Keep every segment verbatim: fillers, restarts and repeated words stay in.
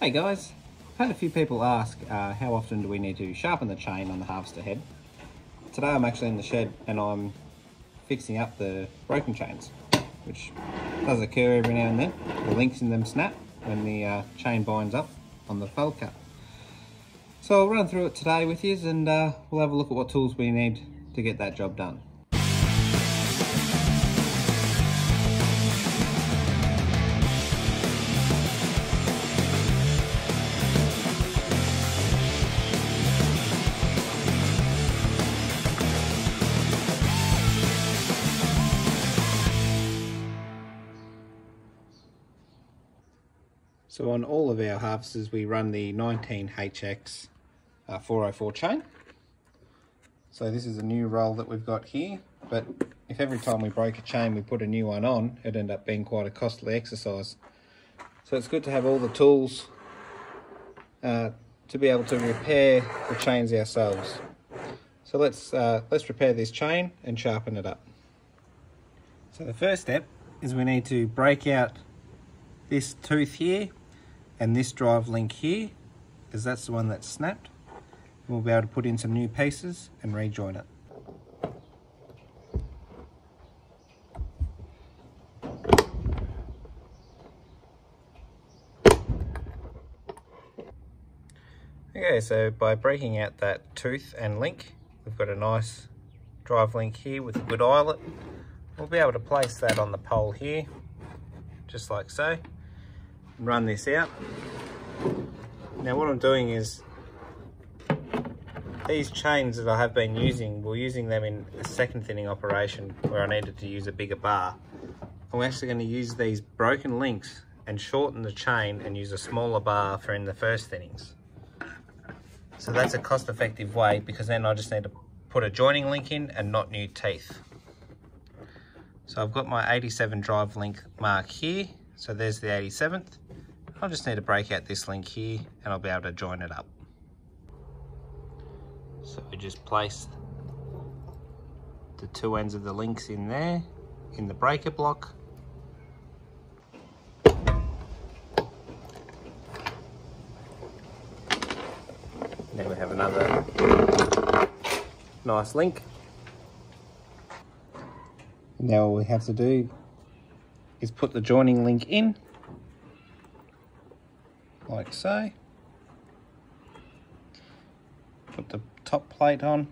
Hey guys, I've had a few people ask uh, how often do we need to sharpen the chain on the harvester head. Today I'm actually in the shed and I'm fixing up the broken chains, which does occur every now and then. The links in them snap when the uh, chain binds up on the fold cut. So I'll run through it today with you and uh, we'll have a look at what tools we need to get that job done. So on all of our harvesters we run the nineteen H X uh, four oh four chain. So this is a new roll that we've got here, but if every time we break a chain we put a new one on, it'd end up being quite a costly exercise. So it's good to have all the tools uh, to be able to repair the chains ourselves. So let's, uh, let's repair this chain and sharpen it up. So the first step is we need to break out this tooth here and this drive link here, because that's the one that's snapped. And we'll be able to put in some new pieces and rejoin it. Okay, so by breaking out that tooth and link, we've got a nice drive link here with a good eyelet. We'll be able to place that on the pole here, just like so, and run this out. Now what I'm doing is, these chains that I have been using, we're using them in a second thinning operation where I needed to use a bigger bar. I'm actually going to use these broken links and shorten the chain and use a smaller bar for in the first thinnings. So that's a cost-effective way, because then I just need to put a joining link in and not new teeth. So I've got my eighty-seven drive link mark here, so there's the eighty-seventh. I'll just need to break out this link here and I'll be able to join it up. So we just place the two ends of the links in there, in the breaker block. Then we have another nice link. Now all we have to do is put the joining link in, like so. Put the top plate on.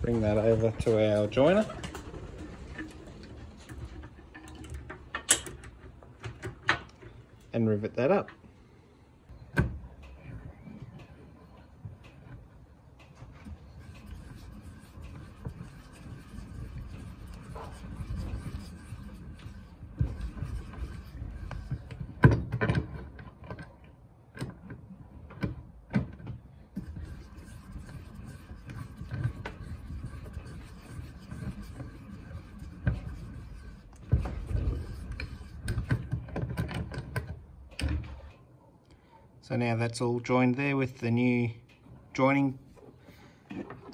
Bring that over to our joiner. And rivet that up. So now that's all joined there with the new joining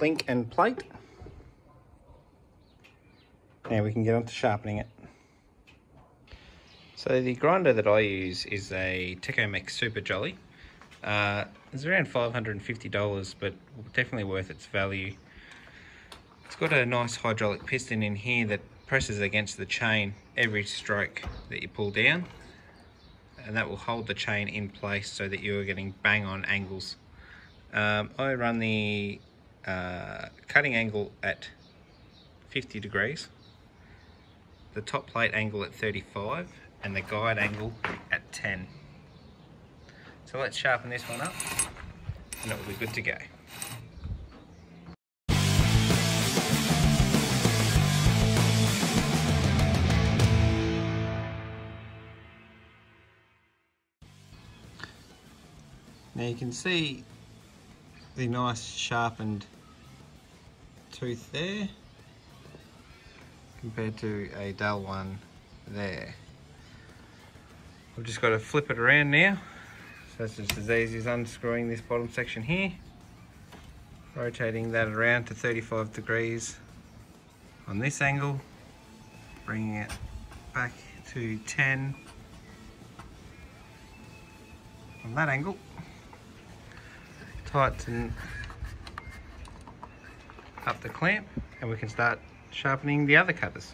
link and plate. Now we can get on to sharpening it. So the grinder that I use is a Tecomec Super Jolly. Uh, it's around five hundred and fifty dollars, but definitely worth its value. It's got a nice hydraulic piston in here that presses against the chain every stroke that you pull down, and that will hold the chain in place so that you are getting bang on angles. Um, I run the uh, cutting angle at fifty degrees, the top plate angle at thirty-five, and the guide angle at ten. So let's sharpen this one up and it will be good to go. Now you can see the nice sharpened tooth there compared to a dull one there. I've just got to flip it around now. So it's just as easy as unscrewing this bottom section here, rotating that around to thirty-five degrees on this angle, bringing it back to ten on that angle, tighten up the clamp, and we can start sharpening the other cutters.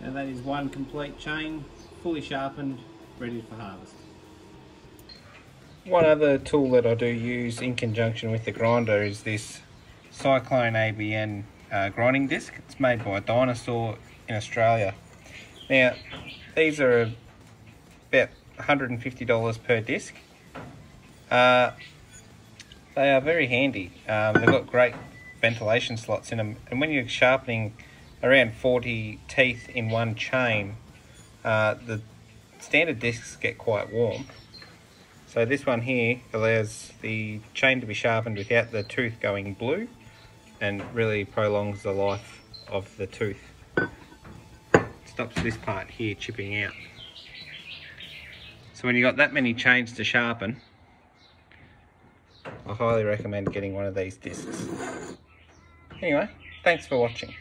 Now that is one complete chain, fully sharpened, ready for harvest. One other tool that I do use in conjunction with the grinder is this Cyclone A B N uh, grinding disc. It's made by Dinosaur in Australia. Now these are about one hundred and fifty dollars per disc. Uh, they are very handy. Um, they've got great ventilation slots in them, and when you're sharpening around forty teeth in one chain, uh, the standard discs get quite warm. So this one here allows the chain to be sharpened without the tooth going blue, and really prolongs the life of the tooth. Stops this part here chipping out. So when you've got that many chains to sharpen, I highly recommend getting one of these discs. Anyway, thanks for watching.